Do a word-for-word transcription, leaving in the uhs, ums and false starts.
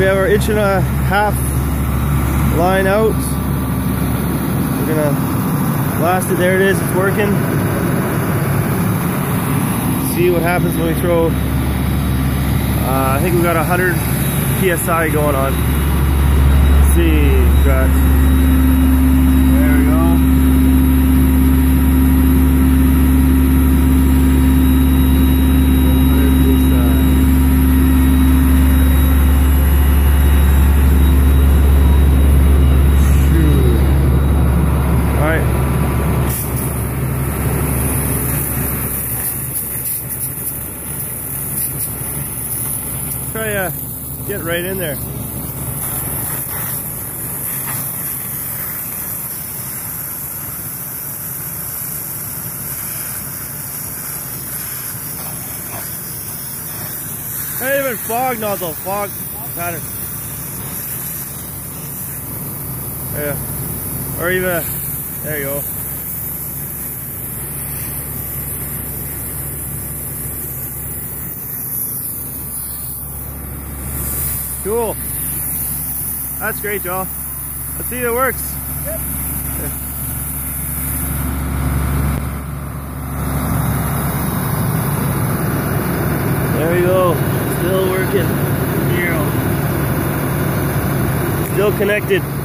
We have our inch and a half line out. We're gonna blast it. There it is, it's working. See what happens when we throw, uh, I think we got one hundred P S I going on. Let's see, got. Try uh, get right in there. Not even fog nozzle, fog pattern. Yeah, or even there you go. Cool. That's great, y'all. Let's see if it works. Yep. Yeah. There we go. Still working. Still connected.